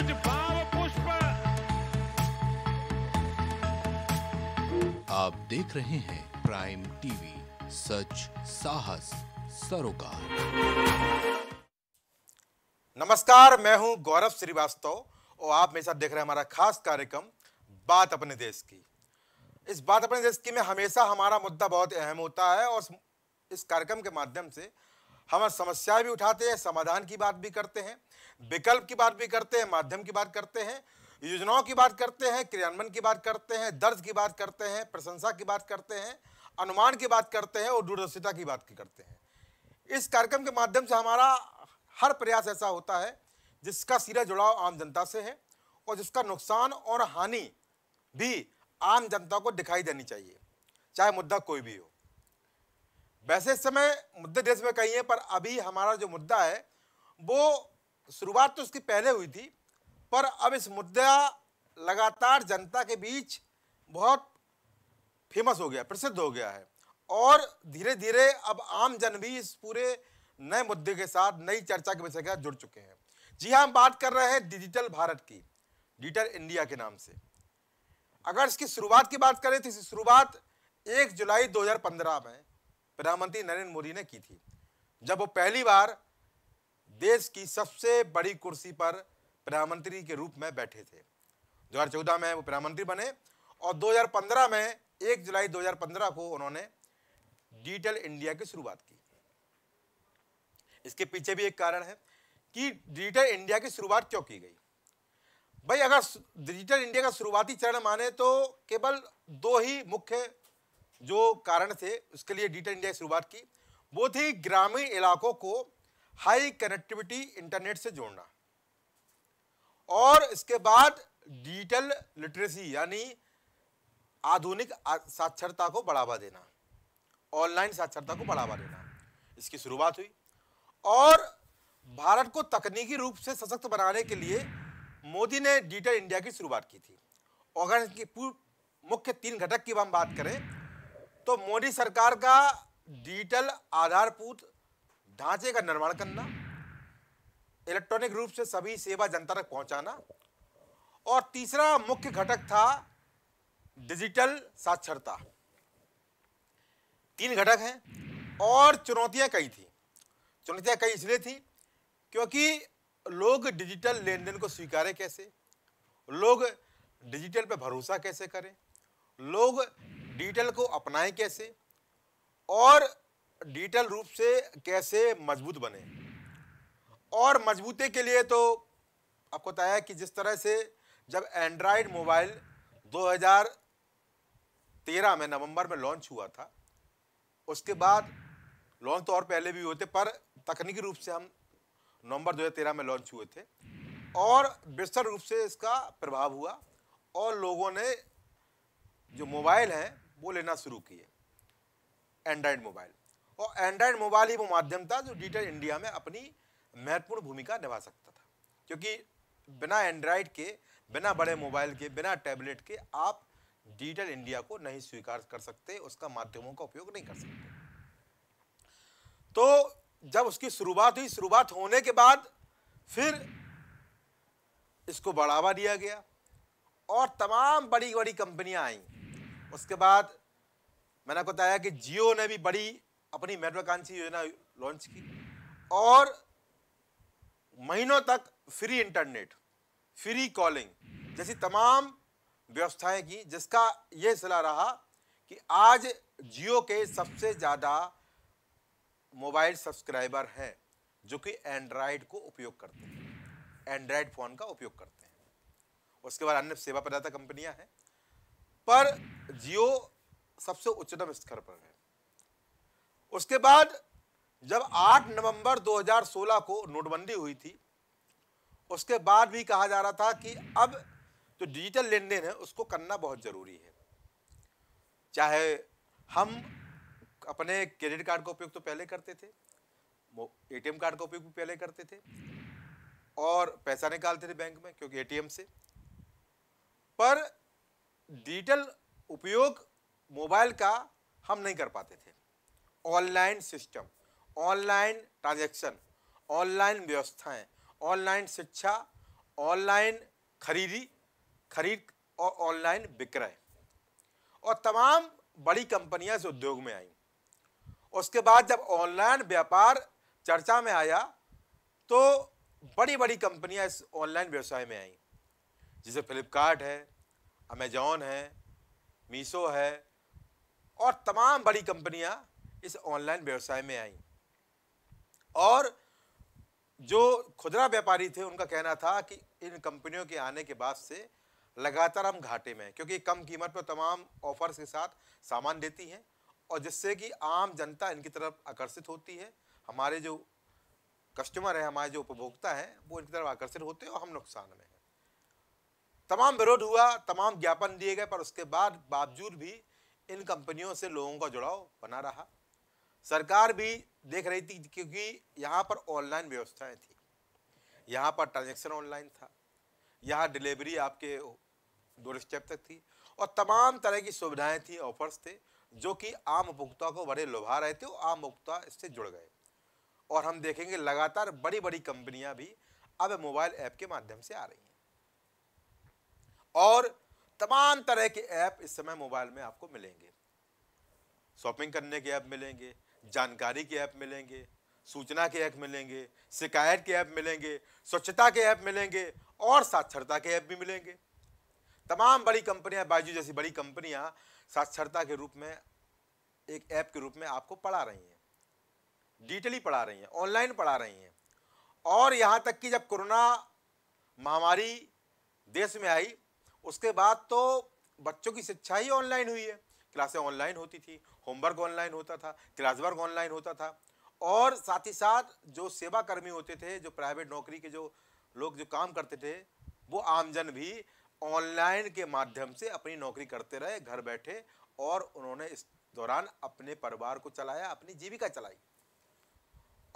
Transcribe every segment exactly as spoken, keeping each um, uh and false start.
कुछ भाव पुष्प। आप देख रहे हैं प्राइम टीवी सच साहस सरोकार। नमस्कार, मैं हूं गौरव श्रीवास्तव और आप मेरे साथ देख रहे हैं हमारा खास कार्यक्रम बात अपने देश की। इस बात अपने देश की में हमेशा हमारा मुद्दा बहुत अहम होता है और इस कार्यक्रम के माध्यम से हम समस्याएं भी उठाते हैं, समाधान की बात भी करते हैं, विकल्प की बात भी करते हैं, माध्यम की बात करते हैं, योजनाओं की बात करते हैं, क्रियान्वयन की बात करते हैं, दर्ज की बात करते हैं, प्रशंसा की बात करते हैं, अनुमान की बात करते हैं और दूरदर्शिता की बात करते हैं। इस कार्यक्रम के माध्यम से हमारा हर प्रयास ऐसा होता है जिसका सीधा जुड़ाव आम जनता से है और जिसका नुकसान और हानि भी आम जनता को दिखाई देनी चाहिए, चाहे मुद्दा कोई भी हो। वैसे इस समय मुद्दे देश में कई हैं, पर अभी हमारा जो मुद्दा है वो शुरुआत तो उसकी पहले हुई थी, पर अब इस मुद्दा लगातार जनता के बीच बहुत फेमस हो गया, प्रसिद्ध हो गया है और धीरे धीरे अब आम जन भी इस पूरे नए मुद्दे के साथ, नई चर्चा के विषय के साथ जुड़ चुके हैं। जी हाँ, हम बात कर रहे हैं डिजिटल भारत की, डिजिटल इंडिया के नाम से। अगर इसकी शुरुआत की बात करें तो इसकी शुरुआत एक जुलाई दो हज़ार पंद्रह में प्रधानमंत्री नरेंद्र मोदी ने की थी, जब वो पहली बार देश की सबसे बड़ी कुर्सी पर प्रधानमंत्री के रूप में बैठे थे। दो हज़ार चौदह में वो प्रधानमंत्री बने और दो हज़ार पंद्रह में एक जुलाई दो हज़ार पंद्रह को उन्होंने डिजिटल इंडिया की शुरुआत की। इसके पीछे भी एक कारण है कि डिजिटल इंडिया की शुरुआत क्यों की गई। भाई, अगर डिजिटल इंडिया का शुरुआती चरण माने तो केवल दो ही मुख्य जो कारण थे उसके लिए डिजिटल इंडिया की शुरुआत की, वो थी ग्रामीण इलाकों को हाई कनेक्टिविटी इंटरनेट से जोड़ना और इसके बाद डिजिटल लिटरेसी यानी आधुनिक साक्षरता को बढ़ावा देना, ऑनलाइन साक्षरता को बढ़ावा देना, इसकी शुरुआत हुई। और भारत को तकनीकी रूप से सशक्त बनाने के लिए मोदी ने डिजिटल इंडिया की शुरुआत की थी। और अगर इसकी मुख्य तीन घटक की हम बात करें तो मोदी सरकार का डिजिटल आधारभूत ढांचे का निर्माण करना, इलेक्ट्रॉनिक रूप से सभी सेवा जनता तक पहुंचाना और तीसरा मुख्य घटक था डिजिटल साक्षरता। तीन घटक हैं और चुनौतियां कई थी। चुनौतियां कई इसलिए थी क्योंकि लोग डिजिटल लेन देन को स्वीकारें कैसे, लोग डिजिटल पर भरोसा कैसे करें, लोग डिजिटल को अपनाएं कैसे और डिजिटल रूप से कैसे मजबूत बने। और मजबूती के लिए तो आपको पता है कि जिस तरह से जब एंड्रॉयड मोबाइल दो हज़ार तेरह में नवंबर में लॉन्च हुआ था, उसके बाद लॉन्च तो और पहले भी हुए थे पर तकनीकी रूप से हम नवंबर दो हज़ार तेरह में लॉन्च हुए थे और विस्तार रूप से इसका प्रभाव हुआ और लोगों ने जो मोबाइल हैं वो लेना शुरू किए, एंड्रॉयड मोबाइल। और एंड्रॉयड मोबाइल ही वो माध्यम था जो डिजिटल इंडिया में अपनी महत्वपूर्ण भूमिका निभा सकता था, क्योंकि बिना एंड्रॉयड के, बिना बड़े मोबाइल के, बिना टैबलेट के आप डिजिटल इंडिया को नहीं स्वीकार कर सकते, उसका माध्यमों का उपयोग नहीं कर सकते। तो जब उसकी शुरुआत हुई, शुरुआत होने के बाद फिर इसको बढ़ावा दिया गया और तमाम बड़ी बड़ी कंपनियां आईं। उसके बाद मैंने आपको बताया कि जियो ने भी बड़ी अपनी महत्वाकांक्षी योजना लॉन्च की और महीनों तक फ्री इंटरनेट, फ्री कॉलिंग जैसी तमाम व्यवस्थाएं की, जिसका ये सलाह रहा कि आज जियो के सबसे ज़्यादा मोबाइल सब्सक्राइबर हैं जो कि एंड्रॉयड को उपयोग करते हैं, एंड्रॉयड फ़ोन का उपयोग करते हैं। उसके बाद अन्य सेवा प्रदाता कंपनियां हैं पर जियो सबसे उच्चतम स्तर पर है। उसके बाद जब आठ नवंबर दो हज़ार सोलह को नोटबंदी हुई थी, उसके बाद भी कहा जा रहा था कि अब जो डिजिटल लेन देन है उसको करना बहुत ज़रूरी है, चाहे हम अपने क्रेडिट कार्ड का उपयोग तो पहले करते थे, एटीएम कार्ड का उपयोग भी पहले करते थे और पैसा निकालते थे बैंक में क्योंकि एटीएम से, पर डिजिटल उपयोग मोबाइल का हम नहीं कर पाते थे। Online system, online transaction, online व्यवस्थाएं, ऑनलाइन शिक्षा ऑनलाइन खरीदी खरीद और ऑनलाइन विक्रय, और तमाम बड़ी कंपनियां इस उद्योग में आईं। उसके बाद जब ऑनलाइन व्यापार चर्चा में आया तो बड़ी बड़ी कंपनियां इस ऑनलाइन व्यवसाय में आईं, जैसे फ्लिपकार्ट है, अमेजॉन है, मीसो है, और तमाम बड़ी कंपनियां इस ऑनलाइन व्यवसाय में आईं। और जो खुदरा व्यापारी थे उनका कहना था कि इन कंपनियों के आने के बाद से लगातार हम घाटे में हैं, क्योंकि कम कीमत पर तमाम ऑफर्स के साथ सामान देती हैं, और जिससे कि आम जनता इनकी तरफ आकर्षित होती है। हमारे जो कस्टमर हैं, हमारे जो उपभोक्ता हैं, वो इनकी तरफ आकर्षित होते हैं और हम नुकसान में हैं। तमाम विरोध हुआ, तमाम ज्ञापन दिए गए, पर उसके बाद बावजूद भी इन कंपनियों से लोगों का जुड़ाव बना रहा। सरकार भी देख रही थी, क्योंकि यहाँ पर ऑनलाइन व्यवस्थाएं थी, यहाँ पर ट्रांजैक्शन ऑनलाइन था, यहाँ डिलीवरी आपके डोर स्टेप तक थी, और तमाम तरह की सुविधाएं थी, ऑफर्स थे, जो कि आम उपभोक्ता को बड़े लुभा रहे थे, और आम उपभोक्ता इससे जुड़ गए। और हम देखेंगे लगातार बड़ी बड़ी कंपनियां भी अब मोबाइल ऐप के माध्यम से आ रही हैं, और तमाम तरह के ऐप इस समय मोबाइल में आपको मिलेंगे। शॉपिंग करने के ऐप मिलेंगे, जानकारी के ऐप मिलेंगे, सूचना के ऐप मिलेंगे, शिकायत के ऐप मिलेंगे, स्वच्छता के ऐप मिलेंगे, और साक्षरता के ऐप भी मिलेंगे। तमाम बड़ी कंपनियां, बाइजू जैसी बड़ी कंपनियां साक्षरता के रूप में एक ऐप के रूप में आपको पढ़ा रही हैं, डिजिटली पढ़ा रही हैं, ऑनलाइन पढ़ा रही हैं। और यहाँ तक कि जब कोरोना महामारी देश में आई, उसके बाद तो बच्चों की शिक्षा ही ऑनलाइन हुई है। क्लासें ऑनलाइन होती थी, होमवर्क ऑनलाइन होता था, क्लास वर्क ऑनलाइन होता था, और साथ ही साथ जो सेवाकर्मी होते थे, जो प्राइवेट नौकरी के जो लोग जो काम करते थे, वो आमजन भी ऑनलाइन के माध्यम से अपनी नौकरी करते रहे घर बैठे, और उन्होंने इस दौरान अपने परिवार को चलाया, अपनी जीविका चलाई।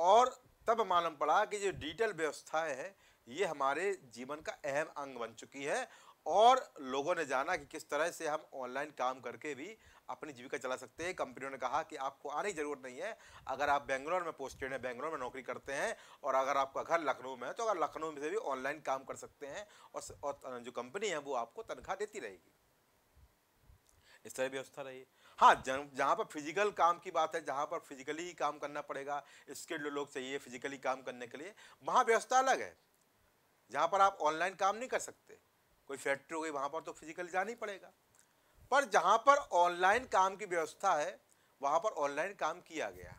और तब मालूम पड़ा कि जो डिजिटल व्यवस्थाएँ हैं ये हमारे जीवन का अहम अंग बन चुकी है, और लोगों ने जाना कि किस तरह से हम ऑनलाइन काम करके भी अपनी जीविका चला सकते हैं। कंपनियों ने कहा कि आपको आने की ज़रूरत नहीं है, अगर आप बेंगलोर में पोस्टेड हैं, बेंगलोर में नौकरी करते हैं, और अगर आपका घर लखनऊ में है तो अगर लखनऊ में से भी ऑनलाइन काम कर सकते हैं, और, और जो कंपनी है वो आपको तनख्वाह देती रहेगी। इस तरह व्यवस्था रही। हाँ, जहाँ पर फिजिकल काम की बात है, जहाँ पर फिजिकली काम करना पड़ेगा, स्किल्ड लोग चाहिए फिजिकली काम करने के लिए, वहाँ व्यवस्था अलग है। जहाँ पर आप ऑनलाइन काम नहीं कर सकते, कोई फैक्ट्री हो गई, वहाँ पर तो फिजिकल जाना ही पड़ेगा। पर जहाँ पर ऑनलाइन काम की व्यवस्था है वहाँ पर ऑनलाइन काम किया गया,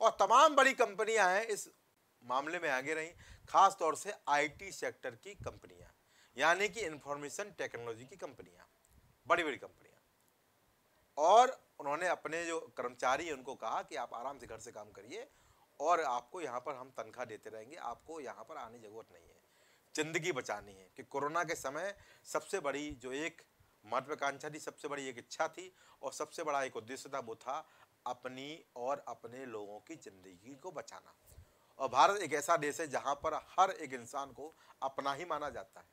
और तमाम बड़ी कंपनियां हैं इस मामले में आगे रहीं, खास तौर से आईटी सेक्टर की कंपनियां, यानी कि इंफॉर्मेशन टेक्नोलॉजी की कंपनियां, बड़ी बड़ी कंपनियां। और उन्होंने अपने जो कर्मचारी हैं उनको कहा कि आप आराम से घर से काम करिए, और आपको यहाँ पर हम तनख्वाह देते रहेंगे, आपको यहाँ पर आने की ज़रूरत नहीं है। ज़िंदगी बचानी है, कि कोरोना के समय सबसे बड़ी जो एक महत्वाकांक्षा थी, सबसे बड़ी एक इच्छा थी, और सबसे बड़ा एक उद्देश्य था, वो था अपनी और अपने लोगों की ज़िंदगी को बचाना। और भारत एक ऐसा देश है जहाँ पर हर एक इंसान को अपना ही माना जाता है।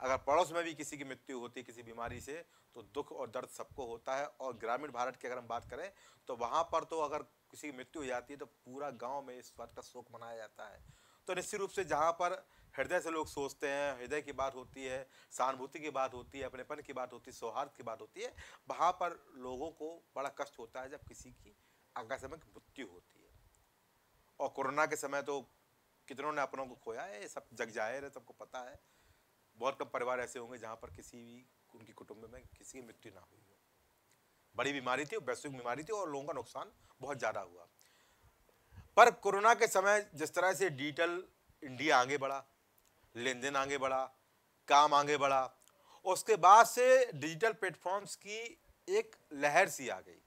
अगर पड़ोस में भी किसी की मृत्यु होती है किसी बीमारी से, तो दुख और दर्द सबको होता है। और ग्रामीण भारत की अगर हम बात करें तो वहाँ पर तो अगर किसी की मृत्यु हो जाती है तो पूरा गाँव में इस बात का शोक मनाया जाता है। तो निश्चित रूप से जहाँ पर हृदय से लोग सोचते हैं, हृदय की बात होती है, सहानुभूति की बात होती है, अपनेपन की बात होती है, सौहार्द की बात होती है, वहाँ पर लोगों को बड़ा कष्ट होता है जब किसी की आकस्मिक मृत्यु होती है। और कोरोना के समय तो कितनों ने अपनों को खोया है, ये सब जग जाहिर है, सबको पता है। बहुत कम परिवार ऐसे होंगे जहाँ पर किसी भी उनकी कुटुंब में किसी की मृत्यु ना हुई हो। बड़ी बीमारी थी, वैश्विक बीमारी थी, और लोगों का नुकसान बहुत ज़्यादा हुआ। पर कोरोना के समय जिस तरह से डिजिटल इंडिया आगे बढ़ा, लेन देन आगे बढ़ा, काम आगे बढ़ा, उसके बाद से डिजिटल प्लेटफॉर्म्स की एक लहर सी आ गई।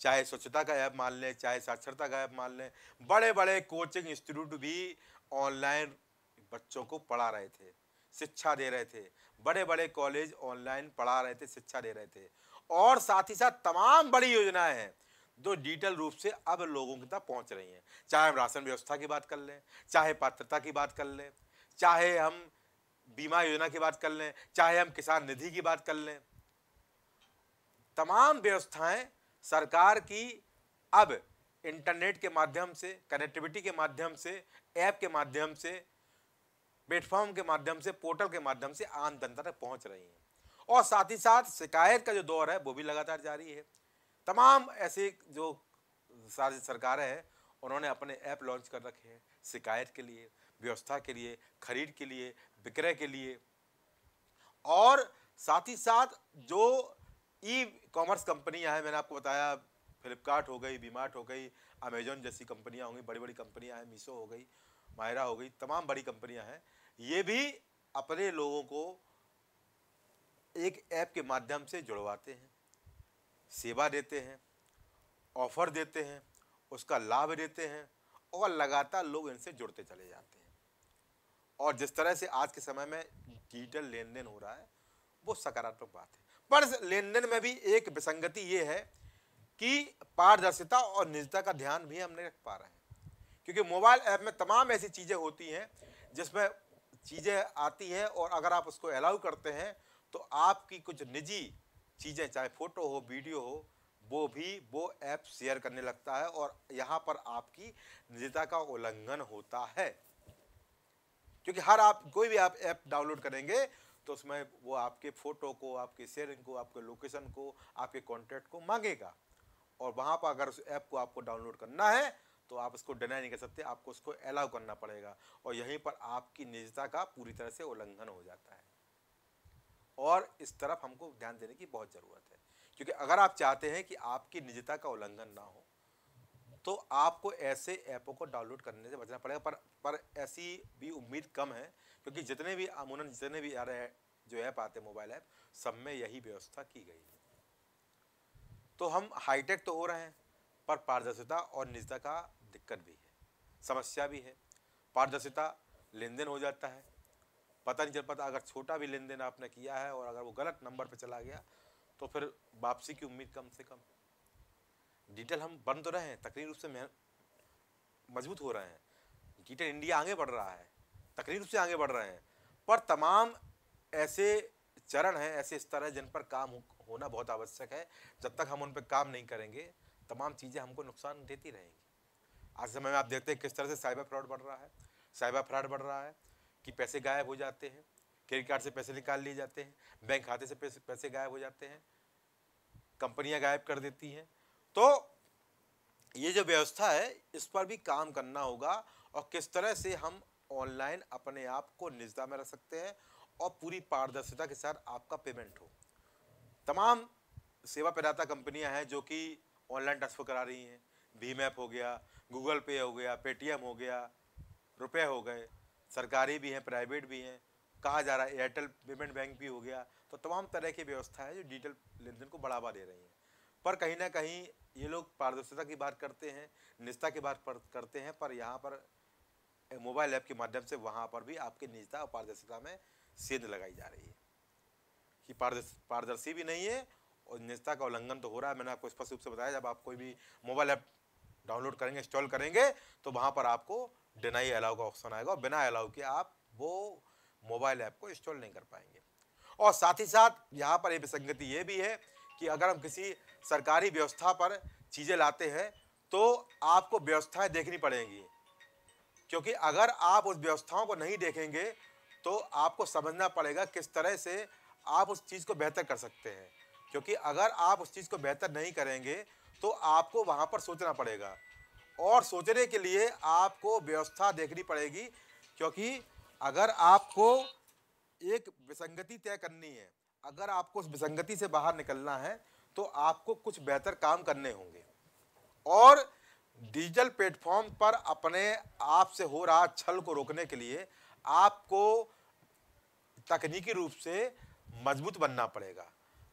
चाहे स्वच्छता का ऐप मान लें, चाहे साक्षरता का ऐप मान लें, बड़े बड़े कोचिंग इंस्टीट्यूट भी ऑनलाइन बच्चों को पढ़ा रहे थे, शिक्षा दे रहे थे, बड़े बड़े कॉलेज ऑनलाइन पढ़ा रहे थे, शिक्षा दे रहे थे। और साथ ही साथ तमाम बड़ी योजनाएँ हैं जो डिजिटल रूप से अब लोगों तक पहुंच रही हैं। चाहे हम राशन व्यवस्था की बात कर लें, चाहे पात्रता की बात कर लें, चाहे हम बीमा योजना की बात कर लें, चाहे हम किसान निधि की बात कर लें, तमाम व्यवस्थाएं सरकार की अब इंटरनेट के माध्यम से, कनेक्टिविटी के माध्यम से, ऐप के माध्यम से प्लेटफॉर्म के माध्यम से, पोर्टल के माध्यम से आम जनता तक पहुंच रही हैं। और साथ ही साथ शिकायत का जो दौर है वो भी लगातार जारी है। तमाम ऐसे जो सारी सरकारें हैं उन्होंने अपने ऐप लॉन्च कर रखे हैं शिकायत के लिए, व्यवस्था के लिए, खरीद के लिए, विक्रय के लिए। और साथ ही साथ जो ई कॉमर्स कंपनियां हैं, मैंने आपको बताया फ्लिपकार्ट हो गई, वीमार्ट हो गई, अमेजॉन जैसी कंपनियां होंगी, बड़ी बड़ी कंपनियां हैं, मीसो हो गई, मायरा हो गई, तमाम बड़ी कंपनियां हैं, ये भी अपने लोगों को एक ऐप के माध्यम से जुड़वाते हैं, सेवा देते हैं, ऑफ़र देते हैं, उसका लाभ देते हैं और लगातार लोग इनसे जुड़ते चले जाते हैं। और जिस तरह से आज के समय में डिजिटल लेन देन हो रहा है वो सकारात्मक बात है। पर लेन देन में भी एक विसंगति ये है कि पारदर्शिता और निजता का ध्यान भी हम नहीं रख पा रहे हैं, क्योंकि मोबाइल ऐप में तमाम ऐसी चीज़ें होती हैं जिसमें चीज़ें आती हैं और अगर आप उसको अलाउ करते हैं तो आपकी कुछ निजी चीज़ें, चाहे फ़ोटो हो, वीडियो हो, वो भी वो ऐप शेयर करने लगता है और यहाँ पर आपकी निजता का उल्लंघन होता है। क्योंकि हर आप कोई भी आप ऐप डाउनलोड करेंगे तो उसमें वो आपके फ़ोटो को, आपके शेयरिंग को, आपके लोकेशन को, आपके कॉन्टैक्ट को मांगेगा। और वहाँ पर अगर उस ऐप को आपको डाउनलोड करना है तो आप उसको डिनाई नहीं कर सकते, आपको उसको अलाउ करना पड़ेगा और यहीं पर आपकी निजता का पूरी तरह से उल्लंघन हो जाता है। और इस तरफ हमको ध्यान देने की बहुत ज़रूरत है, क्योंकि अगर आप चाहते हैं कि आपकी निजता का उल्लंघन ना हो तो आपको ऐसे ऐपों को डाउनलोड करने से बचना पड़ेगा। पर पर ऐसी भी उम्मीद कम है, क्योंकि जितने भी अमूमन जितने भी आ रहे जो ऐप आते हैं मोबाइल ऐप, सब में यही व्यवस्था की गई है। तो हम हाईटेक तो हो रहे हैं पर पारदर्शिता और निजता का दिक्कत भी है, समस्या भी है। पारदर्शिता, लेन देन हो जाता है, पता नहीं चल पाता, अगर छोटा भी लेन देन आपने किया है और अगर वो गलत नंबर पर चला गया तो फिर वापसी की उम्मीद कम से कम। डिजिटल हम बन तो रहे हैं, तकनीकी रूप से मजबूत हो रहे हैं, डिजिटल इंडिया आगे बढ़ रहा है, तकनीकी रूप से आगे बढ़ रहे हैं, पर तमाम ऐसे चरण हैं, ऐसे स्तर हैं जिन पर काम होना बहुत आवश्यक है। जब तक हम उन पर काम नहीं करेंगे तमाम चीज़ें हमको नुकसान देती रहेंगी। आज समय में आप देखते हैं किस तरह से साइबर फ्रॉड बढ़ रहा है, साइबर फ्रॉड बढ़ रहा है कि पैसे गायब हो जाते हैं, क्रेडिट कार्ड से पैसे निकाल लिए जाते हैं, बैंक खाते से पैसे पैसे गायब हो जाते हैं, कंपनियां गायब कर देती हैं। तो ये जो व्यवस्था है इस पर भी काम करना होगा और किस तरह से हम ऑनलाइन अपने आप को निजता में रख सकते हैं और पूरी पारदर्शिता के साथ आपका पेमेंट हो। तमाम सेवा प्रदाता कंपनियां हैं जो कि ऑनलाइन ट्रांसफ़र करा रही हैं, भीम ऐप हो गया, गूगल पे हो गया, पेटीएम हो गया, रुपए हो गए, सरकारी भी हैं, प्राइवेट भी हैं, कहा जा रहा है एयरटेल पेमेंट बैंक भी हो गया। तो तमाम तरह की व्यवस्था है जो डिजिटल लेन देन को बढ़ावा दे रही है। पर कहीं ना कहीं ये लोग पारदर्शिता की बात करते हैं, निजता की बात करते हैं, पर यहाँ पर मोबाइल ऐप के माध्यम से वहाँ पर भी आपकी निजता और पारदर्शिता में सेंध लगाई जा रही है कि पारदर्शी पारदर्शी भी नहीं है और निजता का उल्लंघन तो हो रहा है। मैंने आपको स्पष्ट रूप से बताया, जब आप कोई भी मोबाइल ऐप डाउनलोड करेंगे, इंस्टॉल करेंगे, तो वहाँ पर आपको डिनाई अलाउ का ऑप्शन आएगा और बिना अलाउ के आप वो मोबाइल ऐप को इंस्टॉल नहीं कर पाएंगे। और साथ ही साथ यहाँ पर एक विसंगति ये भी है कि अगर हम किसी सरकारी व्यवस्था पर चीज़ें लाते हैं तो आपको व्यवस्थाएँ देखनी पड़ेंगी, क्योंकि अगर आप उस व्यवस्थाओं को नहीं देखेंगे तो आपको समझना पड़ेगा किस तरह से आप उस चीज़ को बेहतर कर सकते हैं। क्योंकि अगर आप उस चीज़ को बेहतर नहीं करेंगे तो आपको वहाँ पर सोचना पड़ेगा और सोचने के लिए आपको व्यवस्था देखनी पड़ेगी। क्योंकि अगर आपको एक विसंगति तय करनी है, अगर आपको उस विसंगति से बाहर निकलना है तो आपको कुछ बेहतर काम करने होंगे। और डिजिटल प्लेटफॉर्म पर अपने आप से हो रहा छल को रोकने के लिए आपको तकनीकी रूप से मजबूत बनना पड़ेगा।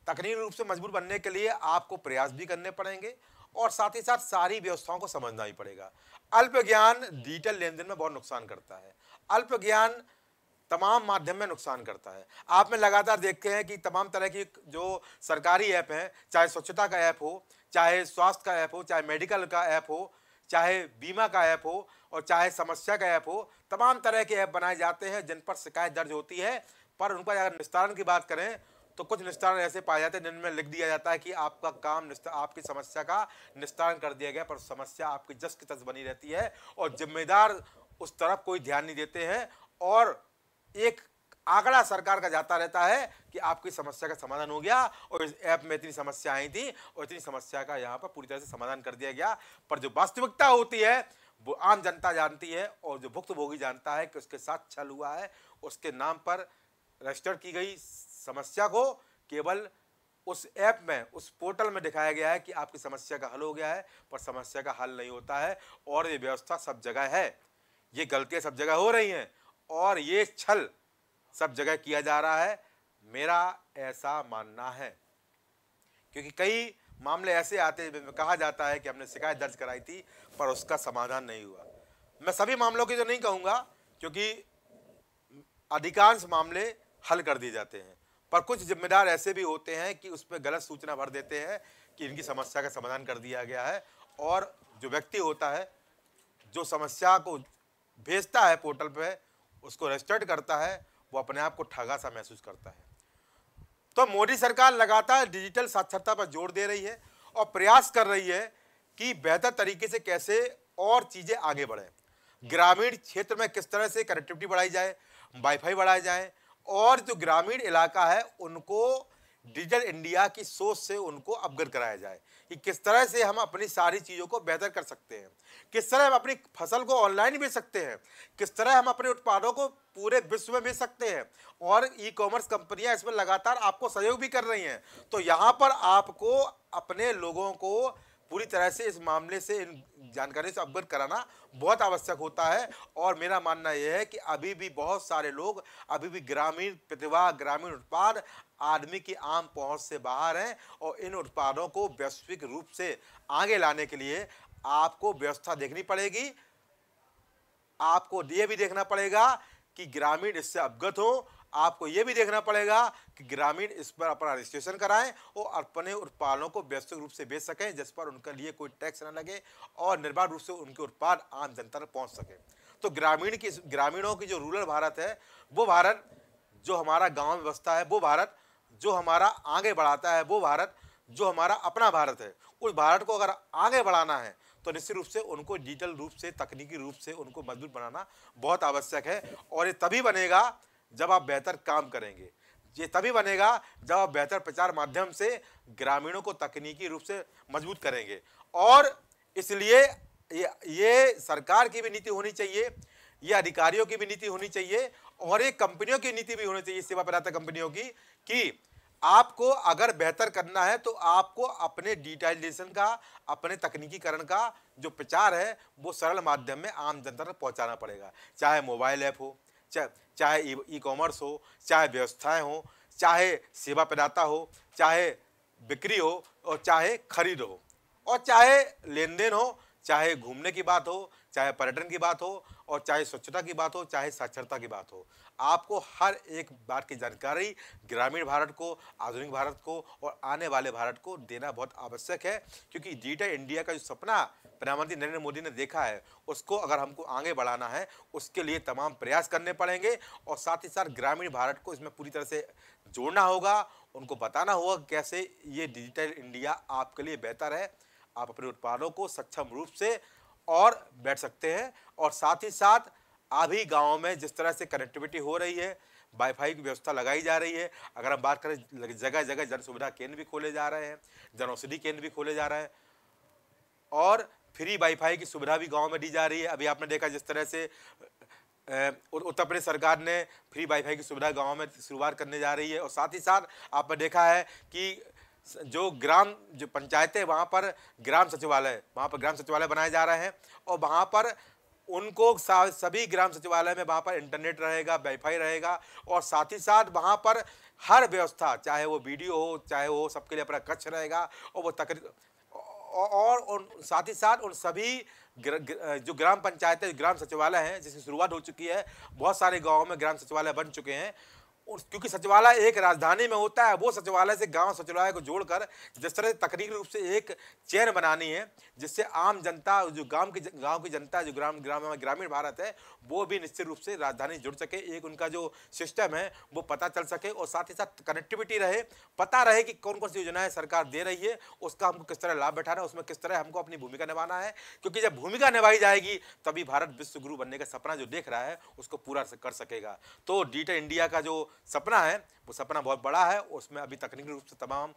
तकनीकी रूप से मजबूत बनने के लिए आपको प्रयास भी करने पड़ेंगे और साथ ही साथ सारी व्यवस्थाओं को समझना भी पड़ेगा। अल्प ज्ञान डिजिटल लेन देन में बहुत नुकसान करता है, अल्प ज्ञान तमाम माध्यम में नुकसान करता है। आप में लगातार देखते हैं कि तमाम तरह की जो सरकारी ऐप हैं, चाहे स्वच्छता का ऐप हो, चाहे स्वास्थ्य का ऐप हो, चाहे मेडिकल का ऐप हो, चाहे बीमा का ऐप हो और चाहे समस्या का ऐप हो, तमाम तरह के ऐप बनाए जाते हैं जिन पर शिकायत दर्ज होती है। पर उन पर अगर निस्तारण की बात करें तो कुछ निस्तारण ऐसे पाए जाते हैं जिनमें लिख दिया जाता है कि आपका काम आपकी समस्या का निस्तारण कर दिया गया, पर समस्या आपकी जस की तस बनी रहती है और जिम्मेदार उस तरफ कोई ध्यान नहीं देते हैं और आंकड़ा सरकार का जाता रहता है कि आपकी समस्या का समाधान हो गया और इस ऐप में इतनी समस्या आई थी और इतनी समस्या का यहाँ पर पूरी तरह से समाधान कर दिया गया। पर जो वास्तविकता होती है वो आम जनता जानती है और जो भुक्तभोगी जानता है कि उसके साथ छल हुआ है, उसके नाम पर रजिस्टर की गई समस्या को केवल उस ऐप में, उस पोर्टल में दिखाया गया है कि आपकी समस्या का हल हो गया है, पर समस्या का हल नहीं होता है। और ये व्यवस्था सब जगह है, ये गलतियाँ सब जगह हो रही हैं और ये छल सब जगह किया जा रहा है, मेरा ऐसा मानना है। क्योंकि कई मामले ऐसे आते हैं, कहा जाता है कि हमने शिकायत दर्ज कराई थी पर उसका समाधान नहीं हुआ। मैं सभी मामलों की तो नहीं कहूँगा क्योंकि अधिकांश मामले हल कर दिए जाते हैं, पर कुछ जिम्मेदार ऐसे भी होते हैं कि उस पर गलत सूचना भर देते हैं कि इनकी समस्या का समाधान कर दिया गया है। और जो व्यक्ति होता है जो समस्या को भेजता है पोर्टल पे, उसको रजिस्टर्ड करता है, वो अपने आप को ठगा सा महसूस करता है। तो मोदी सरकार लगातार डिजिटल साक्षरता पर जोर दे रही है और प्रयास कर रही है कि बेहतर तरीके से कैसे और चीज़ें आगे बढ़ें, ग्रामीण क्षेत्र में किस तरह से कनेक्टिविटी बढ़ाई जाए, वाईफाई बढ़ाया जाए और जो ग्रामीण इलाका है उनको डिजिटल इंडिया की सोच से उनको अवगत कराया जाए कि किस तरह से हम अपनी सारी चीज़ों को बेहतर कर सकते हैं, किस तरह हम अपनी फसल को ऑनलाइन बेच सकते हैं, किस तरह हम अपने उत्पादों को पूरे विश्व में बेच सकते हैं। और ई कॉमर्स कंपनियां इसमें लगातार आपको सहयोग भी कर रही हैं। तो यहाँ पर आपको अपने लोगों को पूरी तरह से इस मामले से, इन जानकारी से अवगत कराना बहुत आवश्यक होता है। और मेरा मानना यह है कि अभी भी बहुत सारे लोग अभी भी ग्रामीण प्रतिभा, ग्रामीण उत्पाद आदमी की आम पहुंच से बाहर हैं और इन उत्पादों को वैश्विक रूप से आगे लाने के लिए आपको व्यवस्था देखनी पड़ेगी। आपको ये भी देखना पड़ेगा कि ग्रामीण इससे अवगत हो, आपको ये भी देखना पड़ेगा कि ग्रामीण इस पर अपना रजिस्ट्रेशन कराएं और अपने उत्पादों को वैश्विक रूप से बेच सकें, जिस पर उनके लिए कोई टैक्स ना लगे और निर्बाध रूप से उनके उत्पाद आम जनता तक पहुंच सके। तो ग्रामीण की, ग्रामीणों की जो रूरल भारत है, वो भारत जो हमारा गाँव में बसता है, वो भारत जो हमारा आगे बढ़ाता है, वो भारत जो हमारा अपना भारत है, उस भारत को अगर आगे बढ़ाना है तो निश्चित रूप से उनको डिजिटल रूप से, तकनीकी रूप से उनको मजबूत बनाना बहुत आवश्यक है। और ये तभी बनेगा जब आप बेहतर काम करेंगे, ये तभी बनेगा जब आप बेहतर प्रचार माध्यम से ग्रामीणों को तकनीकी रूप से मजबूत करेंगे। और इसलिए ये ये सरकार की भी नीति होनी चाहिए, ये अधिकारियों की भी नीति होनी चाहिए और ये कंपनियों की नीति भी होनी चाहिए, सेवा प्रदाता कंपनियों की, कि आपको अगर बेहतर करना है तो आपको अपने डिजिटाइजेशन का, अपने तकनीकीकरण का जो प्रचार है वो सरल माध्यम में आम जनता तक पहुँचाना पड़ेगा। चाहे मोबाइल ऐप हो, चा, चाहे ई कॉमर्स हो, चाहे व्यवस्थाएं हो, चाहे सेवा प्रदाता हो, चाहे बिक्री हो और चाहे खरीद हो और चाहे लेन देन हो, चाहे घूमने की बात हो, चाहे पर्यटन की बात हो और चाहे स्वच्छता की बात हो, चाहे साक्षरता की बात हो। आपको हर एक बात की जानकारी ग्रामीण भारत को, आधुनिक भारत को और आने वाले भारत को देना बहुत आवश्यक है। क्योंकि डिजिटल इंडिया का जो सपना प्रधानमंत्री नरेंद्र मोदी ने देखा है, उसको अगर हमको आगे बढ़ाना है, उसके लिए तमाम प्रयास करने पड़ेंगे और साथ ही साथ ग्रामीण भारत को इसमें पूरी तरह से जोड़ना होगा। उनको बताना होगा कैसे ये डिजिटल इंडिया आपके लिए बेहतर है, आप अपने उत्पादों को सक्षम रूप से और बैठ सकते हैं। और साथ ही साथ अभी गाँव में जिस तरह से कनेक्टिविटी हो रही है, वाईफाई की व्यवस्था लगाई जा रही है, अगर हम बात करें जगह जगह जन सुविधा केंद्र भी खोले जा रहे हैं, जन औषधि केंद्र भी खोले जा रहे हैं और फ्री वाईफाई की सुविधा भी गांव में दी जा रही है। अभी आपने देखा जिस तरह से उत्तर प्रदेश सरकार ने फ्री वाईफाई की सुविधा गांव में शुरुआत करने जा रही है और साथ ही साथ आपने देखा है कि जो ग्राम जो पंचायतें, वहां पर ग्राम सचिवालय, वहां पर ग्राम सचिवालय बनाए जा रहे हैं और वहां पर उनको सभी ग्राम सचिवालय में वहाँ पर इंटरनेट रहेगा, वाईफाई रहेगा और साथ ही साथ वहाँ पर हर व्यवस्था, चाहे वो वीडियो हो, चाहे वो सबके लिए अपना कक्ष रहेगा और वो तक और उन साथ ही साथ उन सभी ग्र, ग्र, जो ग्राम पंचायतें, ग्राम सचिवालय हैं, जिसकी शुरुआत हो चुकी है, बहुत सारे गाँव में ग्राम सचिवालय बन चुके हैं, और क्योंकि सचिवालय एक राजधानी में होता है, वो सचिवालय से गांव सचिवालय को जोड़कर जिस तरह से तकनीकी रूप से एक चेन बनानी है जिससे आम जनता, जो गांव की गांव की जनता, जो ग्राम ग्राम ग्रामीण भारत है, वो भी निश्चित रूप से राजधानी जुड़ सके, एक उनका जो सिस्टम है वो पता चल सके और साथ ही साथ कनेक्टिविटी रहे, पता रहे कि कौन कौन सी योजनाएं सरकार दे रही है, उसका हमको किस तरह लाभ बैठाना है, उसमें किस तरह हमको अपनी भूमिका निभाना है। क्योंकि जब भूमिका निभाई जाएगी तभी भारत विश्वगुरु बनने का सपना जो देख रहा है उसको पूरा कर सकेगा। तो डिजिटल इंडिया का जो सपना है वो सपना बहुत बड़ा है, उसमें अभी तकनीकी रूप से तमाम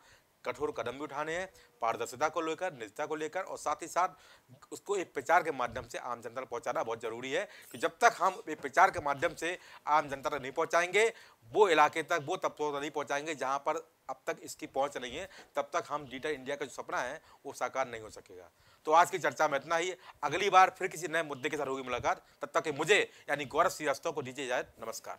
कठोर कदम भी उठाने हैं, पारदर्शिता को लेकर, निजता को लेकर, और साथ ही साथ उसको एक प्रचार के माध्यम से आम जनता तक पहुंचाना बहुत ज़रूरी है। कि जब तक हम एक प्रचार के माध्यम से आम जनता तक नहीं पहुंचाएंगे, वो इलाके तक, वो तबकों तक नहीं पहुंचाएंगे जहां पर अब तक इसकी पहुंच नहीं है, तब तक हम डिजिटल इंडिया का जो सपना है वो साकार नहीं हो सकेगा। तो आज की चर्चा में इतना ही, अगली बार फिर किसी नए मुद्दे के साथ होगी मुलाकात। तब तक मुझे यानी गौरव श्रीवास्तव को दीजिए इजाज़त। नमस्कार।